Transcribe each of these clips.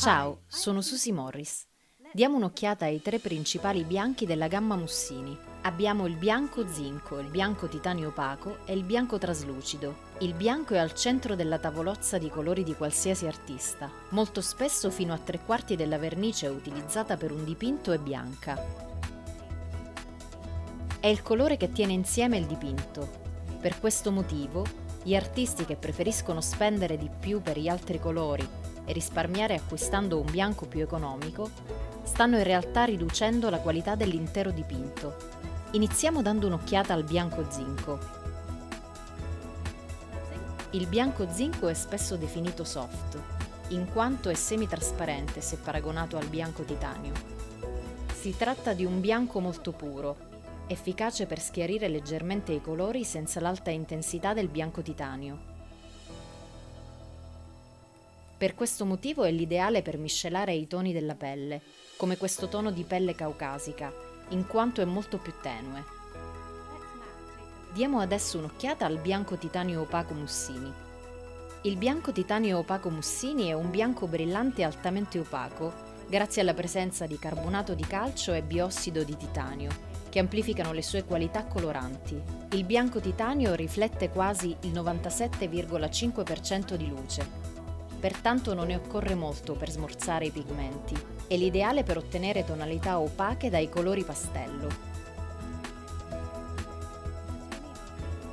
Ciao, sono Susie Morris. Diamo un'occhiata ai tre principali bianchi della gamma Mussini. Abbiamo il bianco zinco, il bianco titanio opaco e il bianco traslucido. Il bianco è al centro della tavolozza di colori di qualsiasi artista. Molto spesso fino a 3/4 della vernice utilizzata per un dipinto è bianca. È il colore che tiene insieme il dipinto. Per questo motivo, gli artisti che preferiscono spendere di più per gli altri colori e risparmiare acquistando un bianco più economico, stanno in realtà riducendo la qualità dell'intero dipinto. Iniziamo dando un'occhiata al bianco zinco. Il bianco zinco è spesso definito soft, in quanto è semitrasparente se paragonato al bianco titanio. Si tratta di un bianco molto puro, efficace per schiarire leggermente i colori senza l'alta intensità del bianco titanio. Per questo motivo è l'ideale per miscelare i toni della pelle, come questo tono di pelle caucasica, in quanto è molto più tenue. Diamo adesso un'occhiata al bianco titanio opaco Mussini. Il bianco titanio opaco Mussini è un bianco brillante altamente opaco, grazie alla presenza di carbonato di calcio e biossido di titanio, che amplificano le sue qualità coloranti. Il bianco titanio riflette quasi il 97,5% di luce, pertanto non ne occorre molto per smorzare i pigmenti. È l'ideale per ottenere tonalità opache dai colori pastello.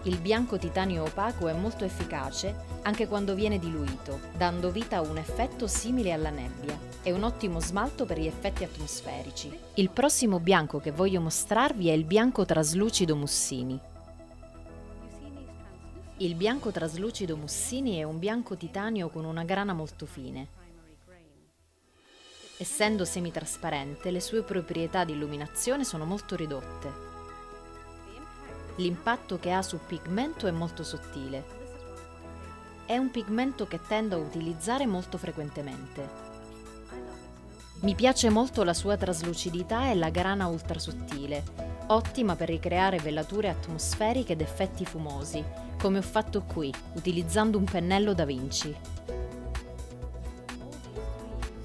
Il bianco titanio opaco è molto efficace anche quando viene diluito, dando vita a un effetto simile alla nebbia. È un ottimo smalto per gli effetti atmosferici. Il prossimo bianco che voglio mostrarvi è il bianco traslucido Mussini. Il bianco traslucido Mussini è un bianco titanio con una grana molto fine. Essendo semitrasparente, le sue proprietà di illuminazione sono molto ridotte. L'impatto che ha sul pigmento è molto sottile. È un pigmento che tendo a utilizzare molto frequentemente. Mi piace molto la sua traslucidità e la grana ultrasottile, ottima per ricreare velature atmosferiche ed effetti fumosi, come ho fatto qui, utilizzando un pennello da Vinci.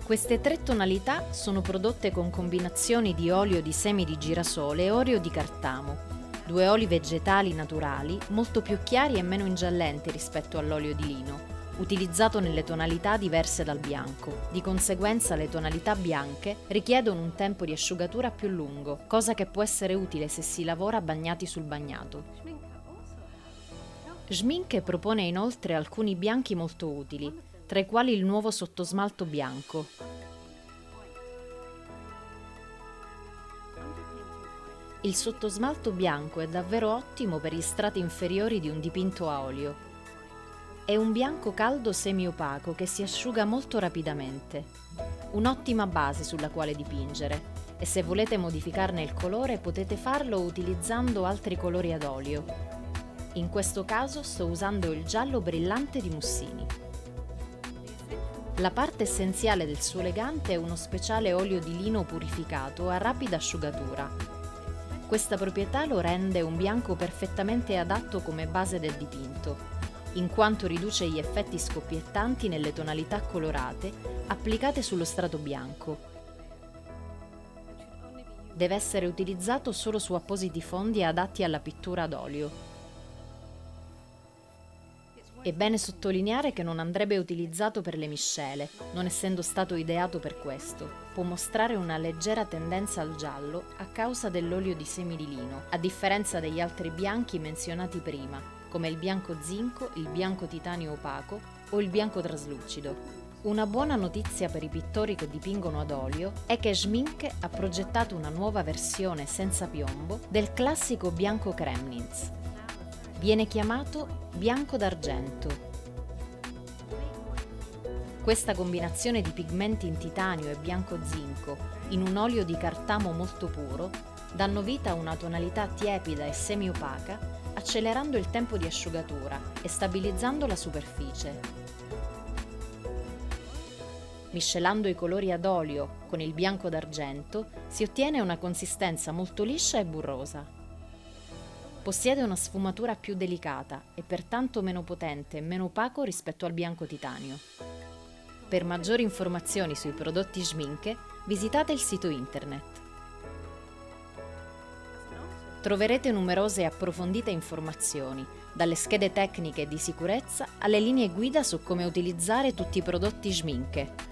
Queste tre tonalità sono prodotte con combinazioni di olio di semi di girasole e olio di cartamo, due oli vegetali naturali molto più chiari e meno ingiallenti rispetto all'olio di lino, utilizzato nelle tonalità diverse dal bianco. Di conseguenza le tonalità bianche richiedono un tempo di asciugatura più lungo, cosa che può essere utile se si lavora bagnati sul bagnato. Schmincke propone inoltre alcuni bianchi molto utili, tra i quali il nuovo sottosmalto bianco. Il sottosmalto bianco è davvero ottimo per gli strati inferiori di un dipinto a olio. È un bianco caldo semiopaco che si asciuga molto rapidamente. Un'ottima base sulla quale dipingere, e se volete modificarne il colore potete farlo utilizzando altri colori ad olio. In questo caso sto usando il giallo brillante di Mussini. La parte essenziale del suo legante è uno speciale olio di lino purificato a rapida asciugatura. Questa proprietà lo rende un bianco perfettamente adatto come base del dipinto, in quanto riduce gli effetti scoppiettanti nelle tonalità colorate applicate sullo strato bianco. Deve essere utilizzato solo su appositi fondi adatti alla pittura ad olio. È bene sottolineare che non andrebbe utilizzato per le miscele, non essendo stato ideato per questo. Può mostrare una leggera tendenza al giallo a causa dell'olio di semi di lino, a differenza degli altri bianchi menzionati prima, come il bianco zinco, il bianco titanio opaco o il bianco traslucido. Una buona notizia per i pittori che dipingono ad olio è che Schmincke ha progettato una nuova versione senza piombo del classico bianco Kremnitz. Viene chiamato bianco d'argento. Questa combinazione di pigmenti in titanio e bianco zinco in un olio di cartamo molto puro danno vita a una tonalità tiepida e semiopaca, accelerando il tempo di asciugatura e stabilizzando la superficie. Miscelando i colori ad olio con il bianco d'argento si ottiene una consistenza molto liscia e burrosa. Possiede una sfumatura più delicata e pertanto meno potente e meno opaco rispetto al bianco titanio. Per maggiori informazioni sui prodotti Schmincke, visitate il sito internet. Troverete numerose e approfondite informazioni, dalle schede tecniche di sicurezza alle linee guida su come utilizzare tutti i prodotti Schmincke.